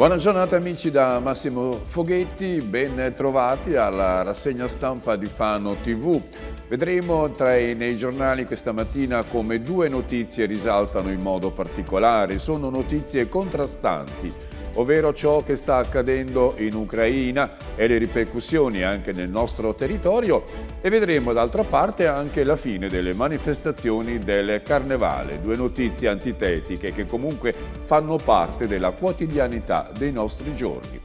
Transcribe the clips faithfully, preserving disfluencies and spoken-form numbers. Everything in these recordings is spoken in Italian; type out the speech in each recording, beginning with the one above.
Buona giornata amici da Massimo Foghetti, ben trovati alla rassegna stampa di Fano tivù. Vedremo tra i, nei giornali questa mattina come due notizie risaltano in modo particolare. Sono notizie contrastanti, ovvero ciò che sta accadendo in Ucraina e le ripercussioni anche nel nostro territorio, e vedremo d'altra parte anche la fine delle manifestazioni del Carnevale, due notizie antitetiche che comunque fanno parte della quotidianità dei nostri giorni.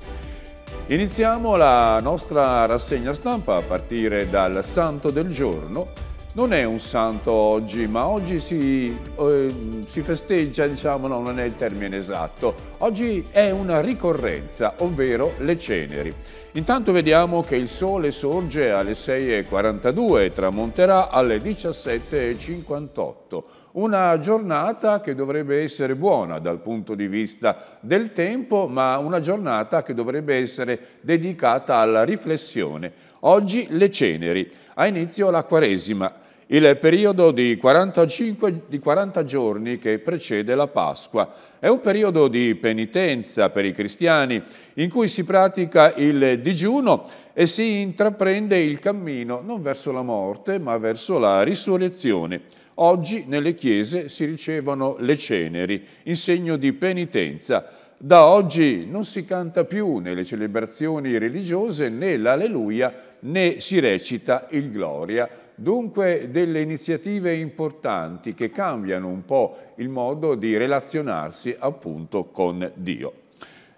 Iniziamo la nostra rassegna stampa a partire dal santo del giorno. Non è un santo oggi, ma oggi si, eh, si festeggia, diciamo, no, non è il termine esatto. Oggi è una ricorrenza, ovvero le ceneri. Intanto vediamo che il sole sorge alle sei e quarantadue e tramonterà alle diciassette e cinquantotto. Una giornata che dovrebbe essere buona dal punto di vista del tempo, ma una giornata che dovrebbe essere dedicata alla riflessione. Oggi le ceneri. Ha inizio la Quaresima, il periodo di quarantacinque, di quaranta giorni che precede la Pasqua. È un periodo di penitenza per i cristiani in cui si pratica il digiuno e si intraprende il cammino non verso la morte ma verso la risurrezione. Oggi nelle chiese si ricevono le ceneri in segno di penitenza. Da oggi non si canta più nelle celebrazioni religiose né l'Alleluia né si recita il Gloria. Dunque delle iniziative importanti che cambiano un po' il modo di relazionarsi appunto con Dio.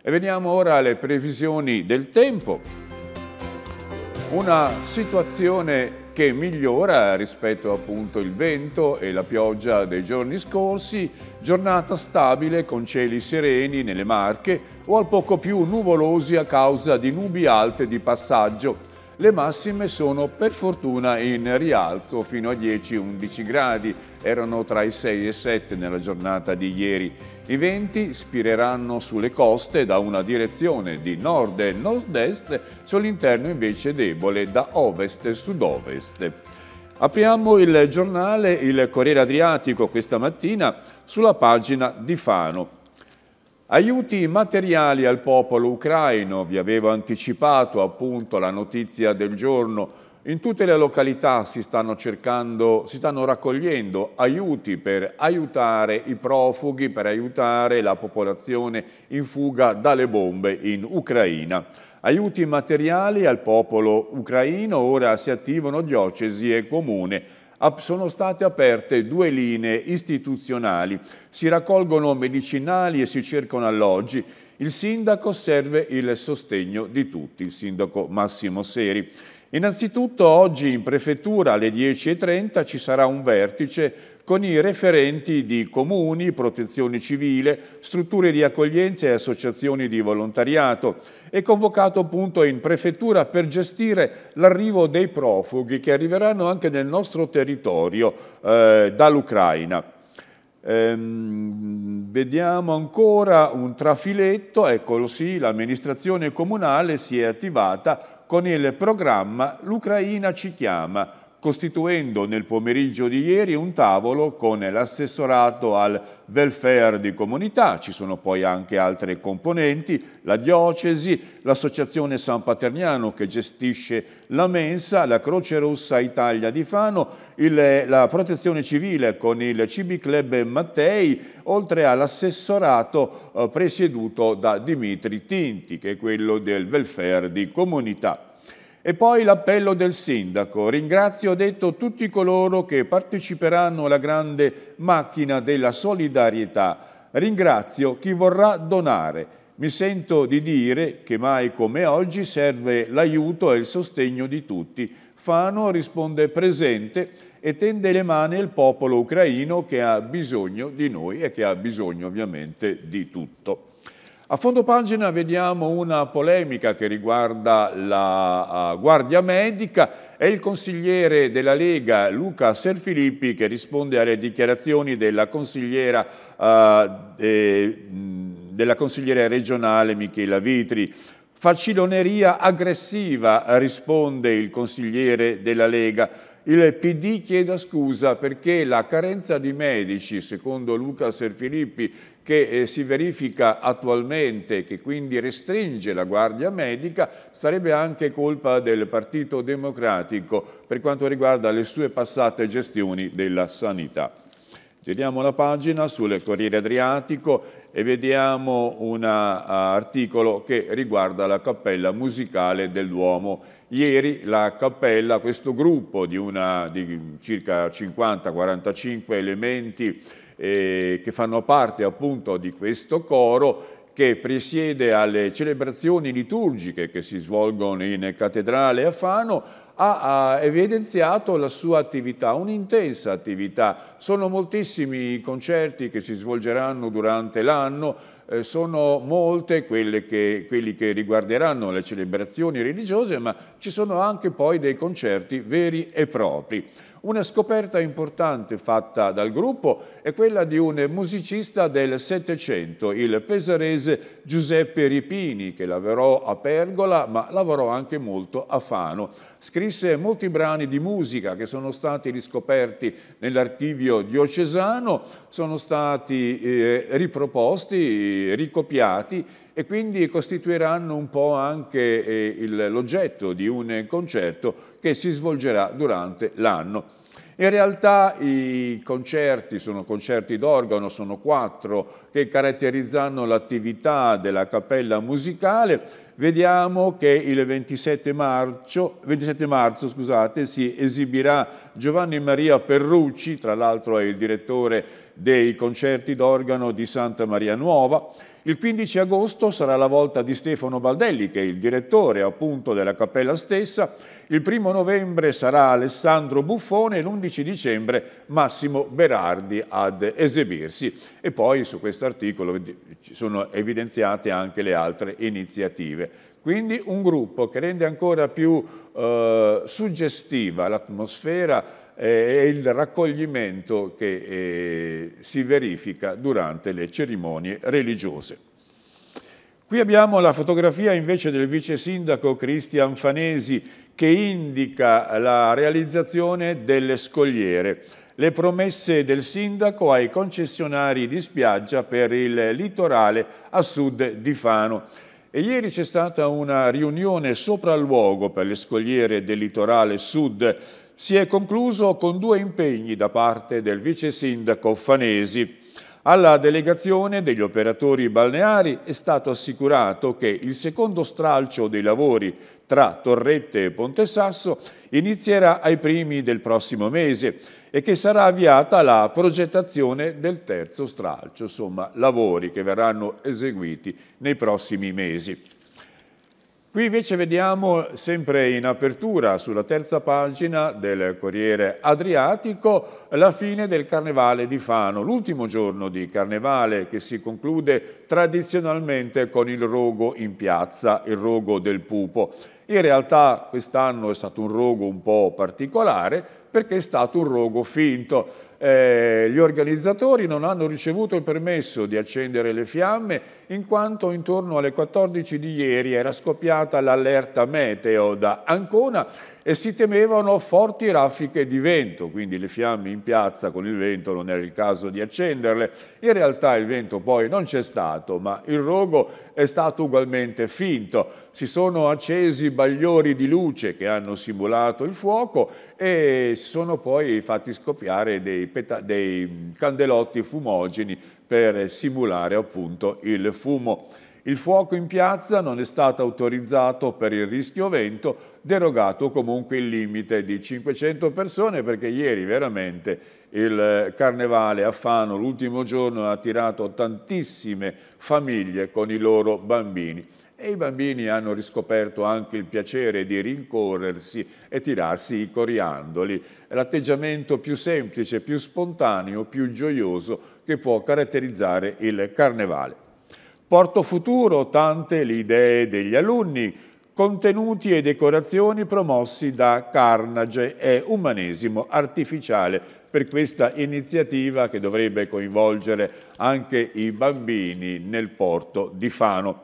E veniamo ora alle previsioni del tempo. Una situazione che migliora rispetto appunto il vento e la pioggia dei giorni scorsi, giornata stabile con cieli sereni nelle Marche o al poco più nuvolosi a causa di nubi alte di passaggio. Le massime sono per fortuna in rialzo fino a dieci undici gradi, erano tra i sei e i sette nella giornata di ieri. I venti spireranno sulle coste da una direzione di nord e nord-est, sull'interno invece debole da ovest e sud-ovest. Apriamo il giornale, il Corriere Adriatico, questa mattina sulla pagina di Fano. Aiuti materiali al popolo ucraino, vi avevo anticipato appunto la notizia del giorno. In tutte le località si stanno cercando, si stanno raccogliendo aiuti per aiutare i profughi, per aiutare la popolazione in fuga dalle bombe in Ucraina. Aiuti materiali al popolo ucraino, ora si attivano diocesi e comune. Sono state aperte due linee istituzionali, si raccolgono medicinali e si cercano alloggi. Il sindaco serve il sostegno di tutti, il sindaco Massimo Seri. Innanzitutto oggi in prefettura alle dieci e trenta ci sarà un vertice con i referenti di comuni, protezione civile, strutture di accoglienza e associazioni di volontariato. È convocato appunto in prefettura per gestire l'arrivo dei profughi che arriveranno anche nel nostro territorio eh, dall'Ucraina. Ehm, vediamo ancora un trafiletto, eccolo sì, l'amministrazione comunale si è attivata con il programma L'Ucraina ci chiama, costituendo nel pomeriggio di ieri un tavolo con l'assessorato al welfare di comunità, ci sono poi anche altre componenti, la diocesi, l'associazione San Paterniano che gestisce la mensa, la Croce Rossa Italia di Fano, il, la protezione civile con il C B Club Mattei, oltre all'assessorato eh, presieduto da Dimitri Tinti, che è quello del welfare di comunità. E poi l'appello del sindaco. Ringrazio, ho detto, tutti coloro che parteciperanno alla grande macchina della solidarietà. Ringrazio chi vorrà donare. Mi sento di dire che mai come oggi serve l'aiuto e il sostegno di tutti. Fano risponde presente e tende le mani al popolo ucraino che ha bisogno di noi e che ha bisogno ovviamente di tutto. A fondo pagina vediamo una polemica che riguarda la uh, Guardia Medica e il consigliere della Lega Luca Serfilippi che risponde alle dichiarazioni della consigliera, uh, eh, della consigliera regionale Michela Vitri. Faciloneria aggressiva, risponde il consigliere della Lega. Il P D chiede scusa perché la carenza di medici, secondo Luca Serfilippi, che si verifica attualmente, che quindi restringe la guardia medica, sarebbe anche colpa del Partito Democratico per quanto riguarda le sue passate gestioni della sanità. Giriamo la pagina sul Corriere Adriatico e vediamo un articolo che riguarda la cappella musicale del Duomo. Ieri la cappella, questo gruppo di, una, di circa cinquanta quarantacinque elementi eh, che fanno parte appunto di questo coro, che presiede alle celebrazioni liturgiche che si svolgono in cattedrale a Fano, ha evidenziato la sua attività, un'intensa attività. Sono moltissimi i concerti che si svolgeranno durante l'anno, eh, sono molte quelle che, quelli che riguarderanno le celebrazioni religiose, ma ci sono anche poi dei concerti veri e propri. Una scoperta importante fatta dal gruppo è quella di un musicista del Settecento, il pesarese Giuseppe Ripini, che lavorò a Pergola ma lavorò anche molto a Fano. Scrisse molti brani di musica che sono stati riscoperti nell'archivio diocesano, sono stati eh, riproposti, ricopiati, e quindi costituiranno un po' anche eh, l'oggetto di un concerto che si svolgerà durante l'anno. In realtà i concerti sono concerti d'organo, sono quattro, che caratterizzano l'attività della cappella musicale. Vediamo che il ventisette marzo, ventisette marzo scusate, si esibirà Giovanni Maria Perrucci, tra l'altro è il direttore dei concerti d'organo di Santa Maria Nuova. Il quindici agosto sarà la volta di Stefano Baldelli, che è il direttore appunto della cappella stessa. Il primo novembre sarà Alessandro Buffone e l'undici dicembre Massimo Berardi ad esibirsi. E poi su questo articolo sono evidenziate anche le altre iniziative. Quindi un gruppo che rende ancora più eh, suggestiva l'atmosfera e il raccoglimento che eh, si verifica durante le cerimonie religiose. Qui abbiamo la fotografia invece del vice sindaco Cristian Fanesi, che indica la realizzazione delle scogliere, le promesse del sindaco ai concessionari di spiaggia per il litorale a sud di Fano. E ieri c'è stata una riunione sopralluogo per le scogliere del litorale sud. Si è concluso con due impegni da parte del vice sindaco Fanesi. Alla delegazione degli operatori balneari è stato assicurato che il secondo stralcio dei lavori tra Torrette e Ponte Sasso inizierà ai primi del prossimo mese e che sarà avviata la progettazione del terzo stralcio, insomma lavori che verranno eseguiti nei prossimi mesi. Qui invece vediamo, sempre in apertura, sulla terza pagina del Corriere Adriatico, la fine del Carnevale di Fano, l'ultimo giorno di Carnevale che si conclude tradizionalmente con il rogo in piazza, il rogo del pupo. In realtà quest'anno è stato un rogo un po' particolare perché è stato un rogo finto. Eh, gli organizzatori non hanno ricevuto il permesso di accendere le fiamme in quanto intorno alle quattordici di ieri era scoppiata l'allerta meteo da Ancona e si temevano forti raffiche di vento, quindi le fiamme in piazza con il vento non era il caso di accenderle. In realtà il vento poi non c'è stato, ma il rogo è stato ugualmente finto. Si sono accesi bagliori di luce che hanno simulato il fuoco e si sono poi fatti scoppiare dei, dei candelotti fumogeni per simulare appunto il fumo. Il fuoco in piazza non è stato autorizzato per il rischio vento, derogato comunque il limite di cinquecento persone, perché ieri veramente il Carnevale a Fano, l'ultimo giorno, ha attirato tantissime famiglie con i loro bambini. E i bambini hanno riscoperto anche il piacere di rincorrersi e tirarsi i coriandoli. L'atteggiamento più semplice, più spontaneo, più gioioso che può caratterizzare il Carnevale. Porto Futuro, tante le idee degli alunni, contenuti e decorazioni promossi da Carnage e Umanesimo Artificiale per questa iniziativa che dovrebbe coinvolgere anche i bambini nel porto di Fano.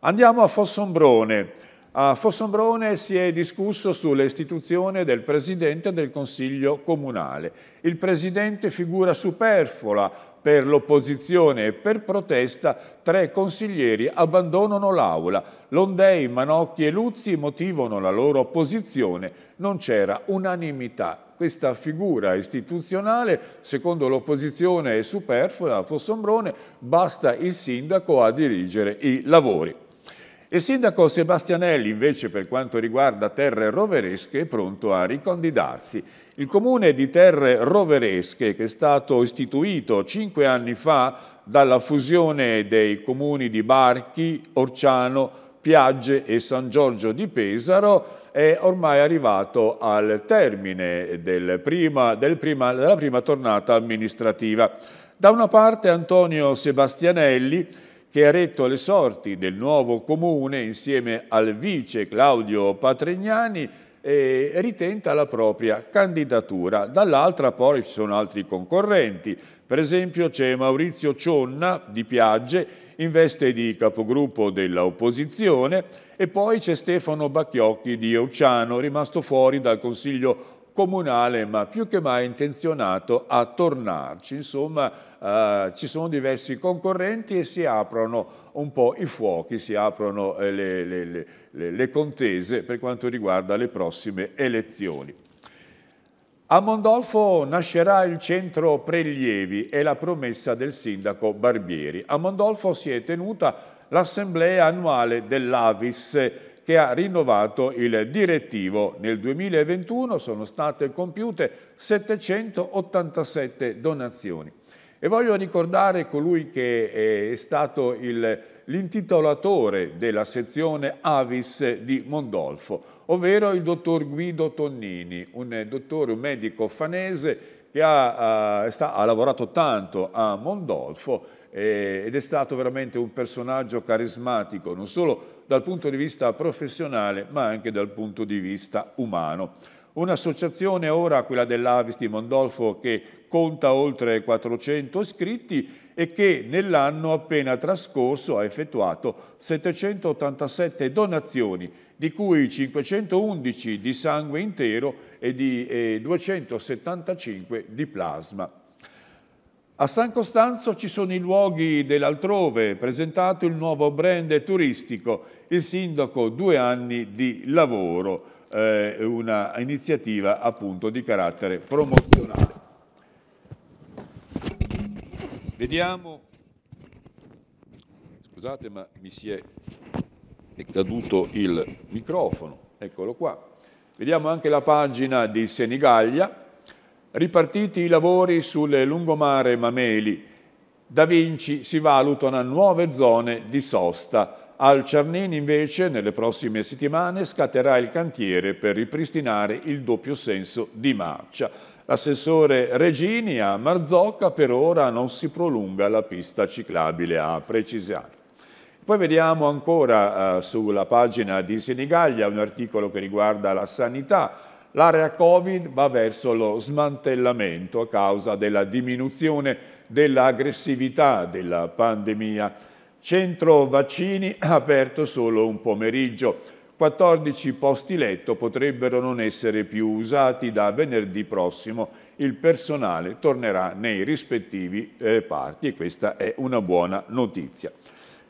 Andiamo a Fossombrone. A Fossombrone si è discusso sull'istituzione del presidente del Consiglio Comunale. Il presidente, figura superflua per l'opposizione e per protesta, tre consiglieri abbandonano l'Aula. Londei, Manocchi e Luzzi motivano la loro opposizione. Non c'era unanimità. Questa figura istituzionale, secondo l'opposizione, è superflua. A Fossombrone basta il sindaco a dirigere i lavori. Il sindaco Sebastianelli, invece, per quanto riguarda Terre Roveresche, è pronto a ricandidarsi. Il comune di Terre Roveresche, che è stato istituito cinque anni fa dalla fusione dei comuni di Barchi, Orciano, Piagge e San Giorgio di Pesaro, è ormai arrivato al termine del prima, del prima, della prima tornata amministrativa. Da una parte Antonio Sebastianelli, che ha retto le sorti del nuovo comune insieme al vice Claudio Patrignani, e ritenta la propria candidatura. Dall'altra poi ci sono altri concorrenti. Per esempio c'è Maurizio Cionna di Piagge in veste di capogruppo dell'opposizione, e poi c'è Stefano Bacchiocchi di Orciano, rimasto fuori dal Consiglio Comunale, ma più che mai intenzionato a tornarci. Insomma, eh, ci sono diversi concorrenti e si aprono un po' i fuochi, si aprono le, le, le, le contese per quanto riguarda le prossime elezioni. A Mondolfo nascerà il centro prelievi, è la promessa del sindaco Barbieri. A Mondolfo si è tenuta l'assemblea annuale dell'Avis, che ha rinnovato il direttivo. Nel duemilaventuno sono state compiute settecentottantasette donazioni. E voglio ricordare colui che è stato l'intitolatore della sezione Avis di Mondolfo, ovvero il dottor Guido Tonnini, un dottore, un medico fanese che ha, eh, sta, ha lavorato tanto a Mondolfo, ed è stato veramente un personaggio carismatico, non solo dal punto di vista professionale ma anche dal punto di vista umano. Un'associazione ora, quella dell'Avis di Mondolfo, che conta oltre quattrocento iscritti e che nell'anno appena trascorso ha effettuato settecentottantasette donazioni, di cui cinquecentoundici di sangue intero e di eh, duecentosettantacinque di plasma. A San Costanzo ci sono i luoghi dell'altrove, presentato il nuovo brand turistico, il sindaco due anni di lavoro, eh, una iniziativa appunto di carattere promozionale. Vediamo, scusate ma mi si è, è caduto il microfono, eccolo qua. Vediamo anche la pagina di Senigallia. Ripartiti i lavori sul lungomare Mameli, da Vinci si valutano nuove zone di sosta. Al Ciarnini invece nelle prossime settimane scatterà il cantiere per ripristinare il doppio senso di marcia. L'assessore Regini, a Marzocca per ora non si prolunga la pista ciclabile, a precisare. Poi vediamo ancora eh, sulla pagina di Senigallia un articolo che riguarda la sanità. L'area Covid va verso lo smantellamento a causa della diminuzione dell'aggressività della pandemia. Centro vaccini aperto solo un pomeriggio. quattordici posti letto potrebbero non essere più usati da venerdì prossimo. Il personale tornerà nei rispettivi reparti e questa è una buona notizia.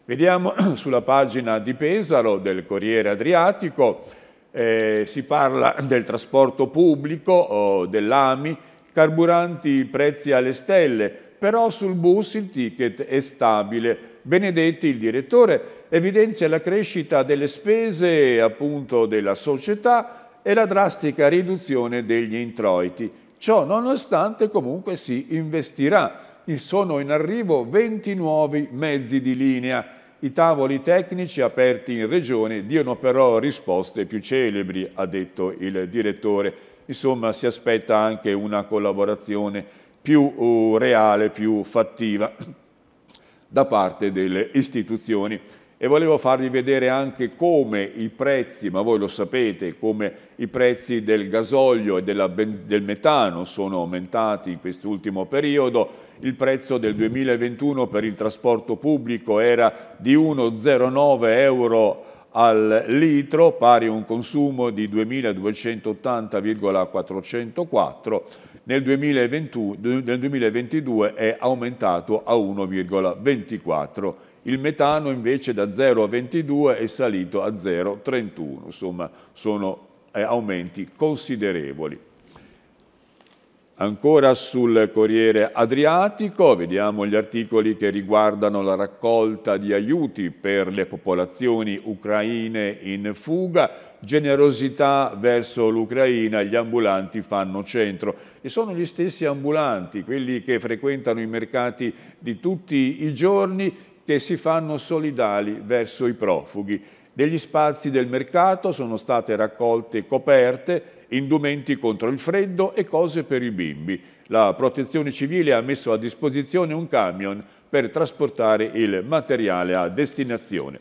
Vediamo sulla pagina di Pesaro del Corriere Adriatico. Eh, si parla del trasporto pubblico, oh, dell'A M I, carburanti, prezzi alle stelle, però sul bus il ticket è stabile. Benedetti, il direttore, evidenzia la crescita delle spese appunto della società e la drastica riduzione degli introiti. Ciò nonostante comunque si investirà. Sono in arrivo venti nuovi mezzi di linea. I tavoli tecnici aperti in regione diano però risposte più celebri, ha detto il direttore. Insomma, si aspetta anche una collaborazione più reale, più fattiva da parte delle istituzioni. E volevo farvi vedere anche come i prezzi, ma voi lo sapete, come i prezzi del gasolio e della del metano sono aumentati in quest'ultimo periodo. Il prezzo del duemilaventuno per il trasporto pubblico era di uno virgola zero nove euro al litro, pari a un consumo di duemiladuecentottanta virgola quattrocentoquattro, nel duemilaventidue è aumentato a uno virgola ventiquattro. Il metano invece da zero virgola ventidue è salito a zero virgola trentuno, insomma sono eh, aumenti considerevoli. Ancora sul Corriere Adriatico vediamo gli articoli che riguardano la raccolta di aiuti per le popolazioni ucraine in fuga, generosità verso l'Ucraina, gli ambulanti fanno centro. E sono gli stessi ambulanti, quelli che frequentano i mercati di tutti i giorni, che si fanno solidali verso i profughi. Negli spazi del mercato sono state raccolte coperte, indumenti contro il freddo e cose per i bimbi. La Protezione Civile ha messo a disposizione un camion per trasportare il materiale a destinazione.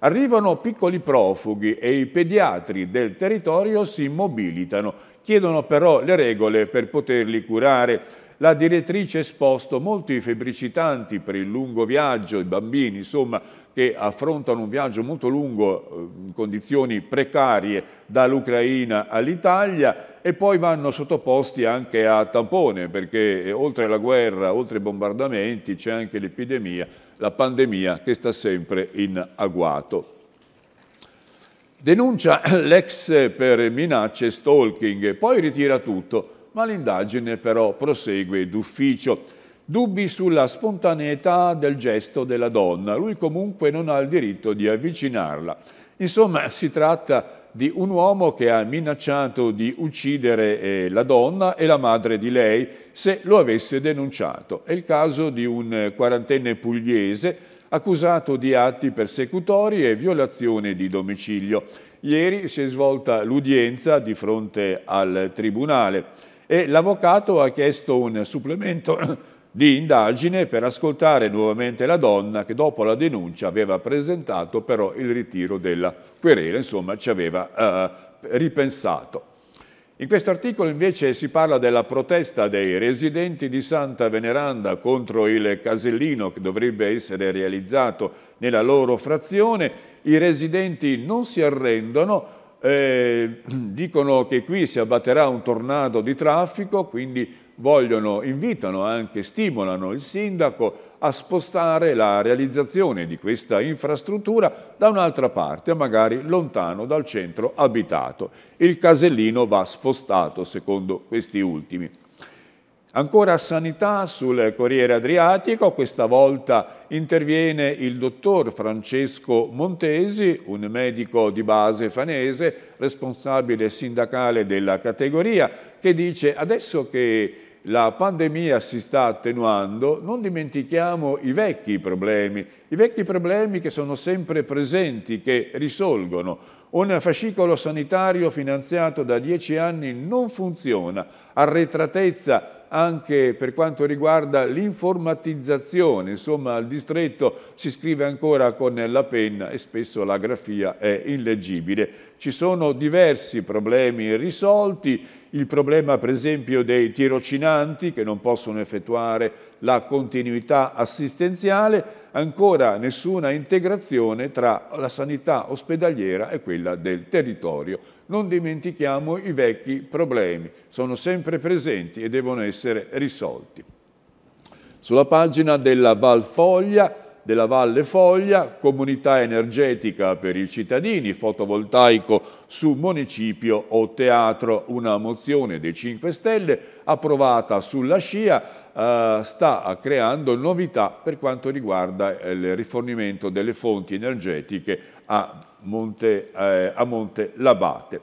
Arrivano piccoli profughi e i pediatri del territorio si mobilitano, chiedono però le regole per poterli curare. La direttrice ha esposto molti febbricitanti per il lungo viaggio, i bambini insomma che affrontano un viaggio molto lungo in condizioni precarie dall'Ucraina all'Italia, e poi vanno sottoposti anche a tampone perché oltre alla guerra, oltre ai bombardamenti c'è anche l'epidemia, la pandemia che sta sempre in agguato. Denuncia l'ex per minacce e stalking, poi ritira tutto. Ma l'indagine però prosegue d'ufficio. Dubbi sulla spontaneità del gesto della donna. Lui comunque non ha il diritto di avvicinarla. Insomma, si tratta di un uomo che ha minacciato di uccidere eh, la donna e la madre di lei se lo avesse denunciato. È il caso di un quarantenne pugliese accusato di atti persecutori e violazione di domicilio. Ieri si è svolta l'udienza di fronte al tribunale. E l'avvocato ha chiesto un supplemento di indagine per ascoltare nuovamente la donna che dopo la denuncia aveva presentato però il ritiro della querela, insomma ci aveva eh, ripensato. In questo articolo invece si parla della protesta dei residenti di Santa Veneranda contro il casellino che dovrebbe essere realizzato nella loro frazione. I residenti non si arrendono. Eh, dicono che qui si abbatterà un tornado di traffico, quindi vogliono, invitano anche, stimolano il sindaco a spostare la realizzazione di questa infrastruttura da un'altra parte, magari lontano dal centro abitato. Il casellino va spostato, secondo questi ultimi. Ancora sanità sul Corriere Adriatico, questa volta interviene il dottor Francesco Montesi, un medico di base fanese, responsabile sindacale della categoria, che dice adesso che la pandemia si sta attenuando, non dimentichiamo i vecchi problemi, i vecchi problemi che sono sempre presenti, che risolgono. Un fascicolo sanitario finanziato da dieci anni non funziona, arretratezza anche per quanto riguarda l'informatizzazione, insomma al distretto si scrive ancora con la penna e spesso la grafia è illeggibile. Ci sono diversi problemi risolti, il problema per esempio dei tirocinanti che non possono effettuare la continuità assistenziale, ancora nessuna integrazione tra la sanità ospedaliera e quella del territorio. Non dimentichiamo i vecchi problemi, sono sempre presenti e devono essere risolti. Sulla pagina della Val Foglia, della Valle Foglia, comunità energetica per i cittadini, fotovoltaico su municipio o teatro, una mozione dei cinque Stelle approvata sulla scia. Uh, sta creando novità per quanto riguarda il rifornimento delle fonti energetiche a Monte, eh, a Monte Labate.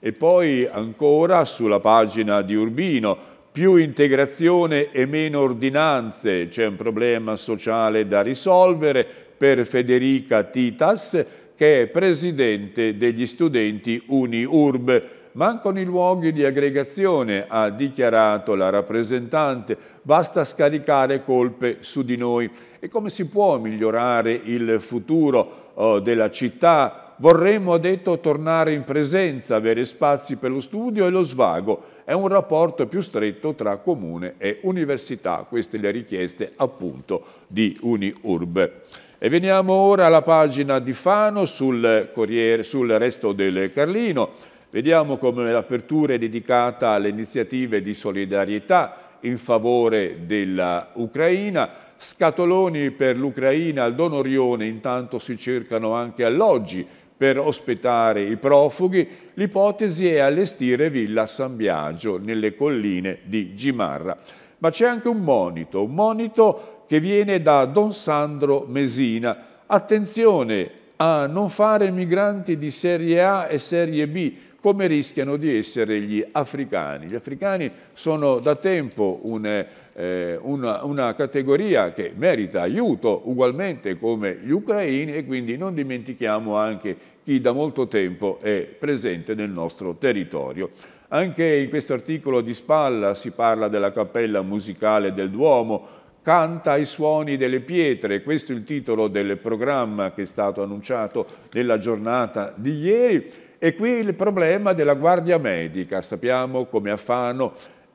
E poi ancora sulla pagina di Urbino, più integrazione e meno ordinanze, c'è un problema sociale da risolvere per Federica Titas che è presidente degli studenti UniURB. Mancano i luoghi di aggregazione, ha dichiarato la rappresentante, basta scaricare colpe su di noi. E come si può migliorare il futuro oh, della città? Vorremmo, ha detto, tornare in presenza, avere spazi per lo studio e lo svago. È un rapporto più stretto tra comune e università. Queste le richieste appunto di UniURB. E veniamo ora alla pagina di Fano sul, Corriere, sul Resto del Carlino. Vediamo come l'apertura è dedicata alle iniziative di solidarietà in favore dell'Ucraina. Scatoloni per l'Ucraina al Don Orione, intanto si cercano anche alloggi per ospitare i profughi. L'ipotesi è allestire Villa San Biagio nelle colline di Gimarra. Ma c'è anche un monito, un monito che viene da Don Sandro Mesina. Attenzione a non fare migranti di serie A e serie B, come rischiano di essere gli africani. Gli africani sono da tempo un... Una, una categoria che merita aiuto ugualmente come gli ucraini, e quindi non dimentichiamo anche chi da molto tempo è presente nel nostro territorio. Anche in questo articolo di spalla si parla della cappella musicale del Duomo, canta ai suoni delle pietre, questo è il titolo del programma che è stato annunciato nella giornata di ieri. E qui il problema della guardia medica, sappiamo come a Fano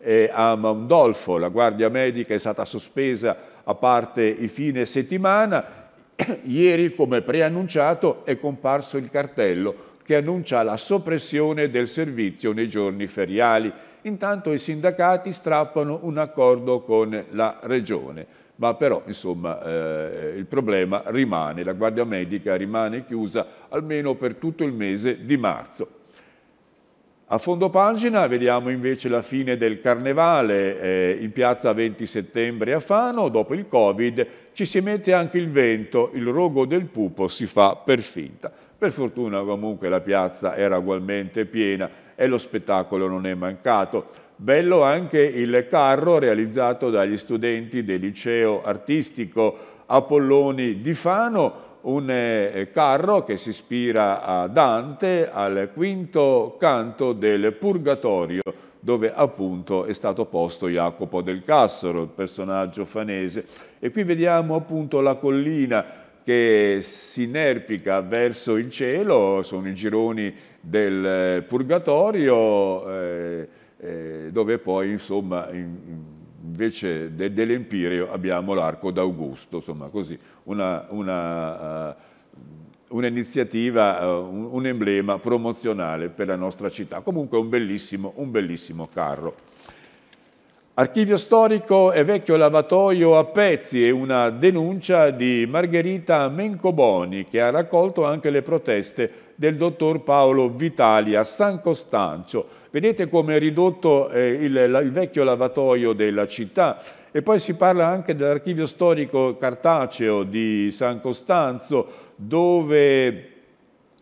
e a Mondolfo la guardia medica è stata sospesa a parte i fine settimana. Ieri, come preannunciato, è comparso il cartello che annuncia la soppressione del servizio nei giorni feriali. Intanto i sindacati strappano un accordo con la regione, ma però insomma eh, il problema rimane, la guardia medica rimane chiusa almeno per tutto il mese di marzo. A fondo pagina vediamo invece la fine del carnevale eh, in piazza venti settembre a Fano. Dopo il Covid ci si mette anche il vento, il rogo del pupo si fa per finta. Per fortuna comunque la piazza era ugualmente piena e lo spettacolo non è mancato. Bello anche il carro realizzato dagli studenti del liceo artistico Apolloni di Fano. Un carro che si ispira a Dante, al quinto canto del Purgatorio, dove appunto è stato posto Jacopo del Cassaro, il personaggio fanese. E qui vediamo appunto la collina che si inerpica verso il cielo, sono i gironi del Purgatorio, eh, eh, dove poi insomma... In, in, invece dell'Empireo abbiamo l'Arco d'Augusto, insomma così, un'iniziativa, uh, uh, un, un emblema promozionale per la nostra città. Comunque un bellissimo, un bellissimo carro. Archivio storico e vecchio lavatoio a pezzi, è una denuncia di Margherita Mencoboni che ha raccolto anche le proteste del dottor Paolo Vitali a San Costanzo. Vedete come è ridotto eh, il, la, il vecchio lavatoio della città. E poi si parla anche dell'archivio storico cartaceo di San Costanzo, dove...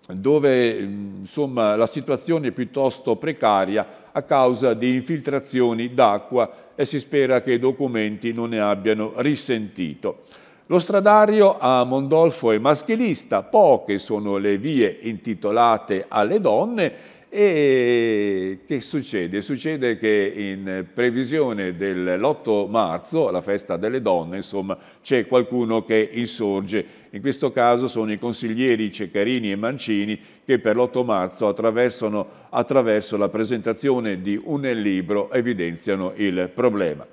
dove insomma, la situazione è piuttosto precaria a causa di infiltrazioni d'acqua e si spera che i documenti non ne abbiano risentito. Lo stradario a Mondolfo è maschilista, poche sono le vie intitolate alle donne. E che succede? Succede che in previsione dell'otto marzo, la festa delle donne, insomma, c'è qualcuno che insorge. In questo caso sono i consiglieri Ceccarini e Mancini che per l'otto marzo attraversano, attraverso la presentazione di un libro, evidenziano il problema.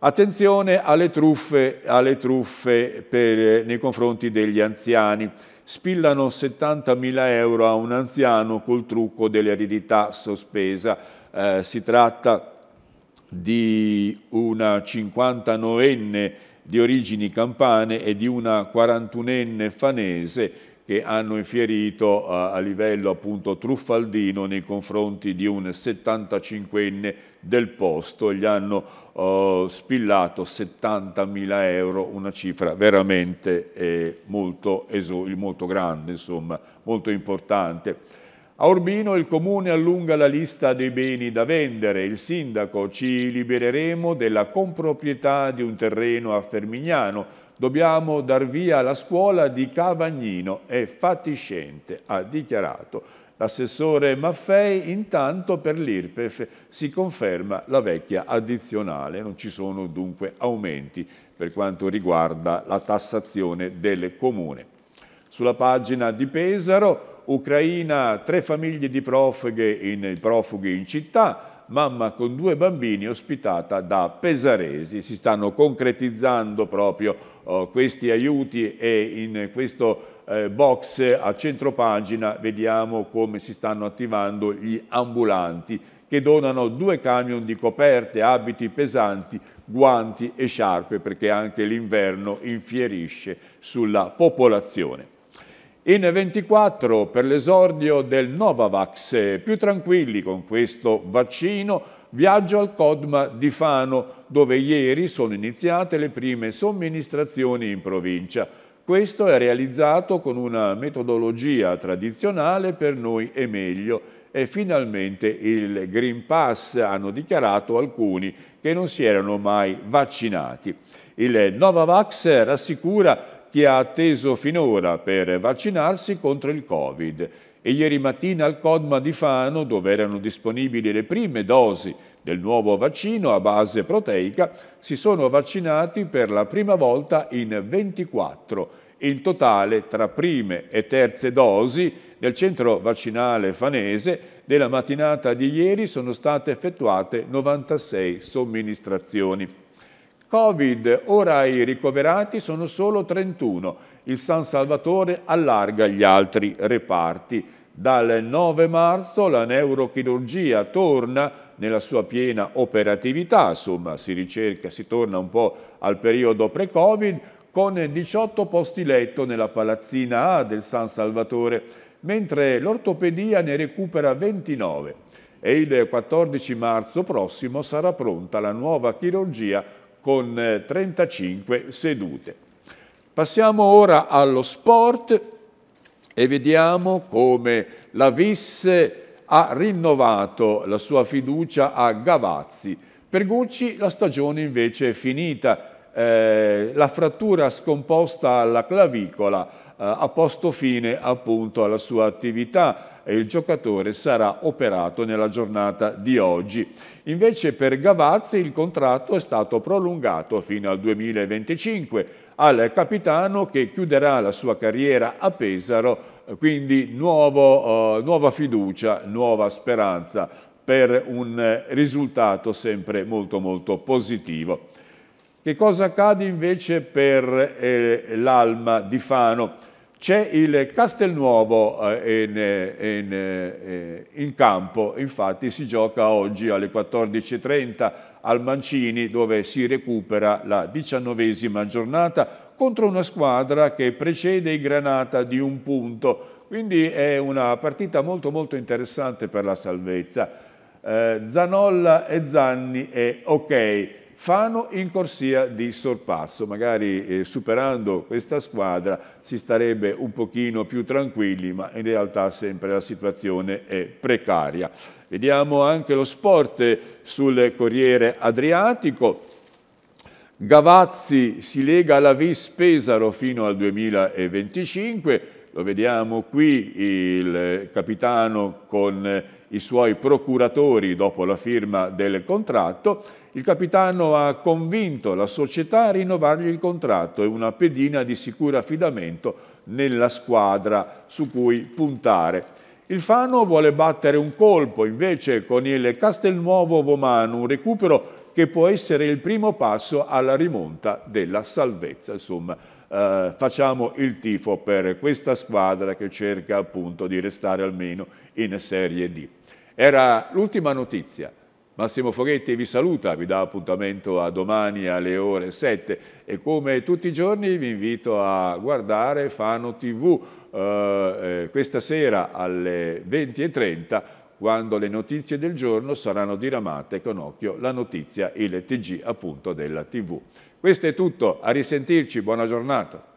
Attenzione alle truffe, alle truffe per, nei confronti degli anziani. Spillano settantamila euro a un anziano col trucco dell'eredità sospesa. Eh, si tratta di una cinquantanoenne di origini campane e di una quarantunenne fanese che hanno infierito eh, a livello appunto truffaldino nei confronti di un settantacinquenne del posto. Gli hanno eh, spillato settantamila euro, una cifra veramente eh, molto, molto grande, insomma, molto importante. A Urbino il comune allunga la lista dei beni da vendere. Il sindaco: ci libereremo della comproprietà di un terreno a Fermignano. Dobbiamo dar via alla scuola di Cavagnino, è fatiscente, ha dichiarato. L'assessore Maffei: intanto per l'I R P E F si conferma la vecchia addizionale, non ci sono dunque aumenti per quanto riguarda la tassazione del comune. Sulla pagina di Pesaro Ucraina, tre famiglie di profughe in, profughi in città, mamma con due bambini ospitata da pesaresi. Si stanno concretizzando proprio oh, questi aiuti e in questo eh, box a centropagina vediamo come si stanno attivando gli ambulanti che donano due camion di coperte, abiti pesanti, guanti e sciarpe perché anche l'inverno infierisce sulla popolazione. In ventiquattro per l'esordio del Novavax, più tranquilli con questo vaccino, viaggio al Codma di Fano, dove ieri sono iniziate le prime somministrazioni in provincia. Questo è realizzato con una metodologia tradizionale, per noi è meglio, e finalmente il Green Pass, hanno dichiarato alcuni che non si erano mai vaccinati. Il Novavax rassicura chi ha atteso finora per vaccinarsi contro il Covid. E ieri mattina al Codma di Fano, dove erano disponibili le prime dosi del nuovo vaccino a base proteica, si sono vaccinati per la prima volta in ventiquattro. In totale, tra prime e terze dosi del centro vaccinale fanese, della mattinata di ieri sono state effettuate novantasei somministrazioni. Covid, ora i ricoverati sono solo trentuno. Il San Salvatore allarga gli altri reparti. Dal nove marzo la neurochirurgia torna nella sua piena operatività, insomma si ricerca, si torna un po' al periodo pre-Covid, con diciotto posti letto nella palazzina A del San Salvatore, mentre l'ortopedia ne recupera ventinove. E il quattordici marzo prossimo sarà pronta la nuova chirurgia con trentacinque sedute. Passiamo ora allo sport e vediamo come la Vis ha rinnovato la sua fiducia a Gavazzi. Per Gucci la stagione invece è finita, eh, la frattura scomposta alla clavicola eh, ha posto fine appunto alla sua attività e il giocatore sarà operato nella giornata di oggi. Invece per Gavazzi il contratto è stato prolungato fino al duemilaventicinque al capitano che chiuderà la sua carriera a Pesaro, quindi nuovo, eh, nuova fiducia, nuova speranza per un risultato sempre molto molto positivo. Che cosa accade invece per eh, l'Alma di Fano? C'è il Castelnuovo in, in, in campo, infatti si gioca oggi alle quattordici e trenta al Mancini, dove si recupera la diciannovesima giornata contro una squadra che precede i Granata di un punto, quindi è una partita molto molto interessante per la salvezza. Eh, Zanolla e Zanni è ok. Fano in corsia di sorpasso, magari eh, superando questa squadra si starebbe un pochino più tranquilli, ma in realtà sempre la situazione è precaria. Vediamo anche lo sport sul Corriere Adriatico. Gavazzi si lega alla Vis Pesaro fino al duemilaventicinque, lo vediamo qui il capitano con i suoi procuratori dopo la firma del contratto. Il capitano ha convinto la società a rinnovargli il contratto e una pedina di sicuro affidamento nella squadra su cui puntare. Il Fano vuole battere un colpo invece con il Castelnuovo Vomano, un recupero che può essere il primo passo alla rimonta della salvezza. Insomma, eh, facciamo il tifo per questa squadra che cerca appunto di restare almeno in Serie D. Era l'ultima notizia. Massimo Foghetti vi saluta, vi dà appuntamento a domani alle ore sette e come tutti i giorni vi invito a guardare Fano tivù eh, questa sera alle venti e trenta, quando le notizie del giorno saranno diramate con occhio la notizia, il T G appunto della tivù. Questo è tutto, a risentirci, buona giornata.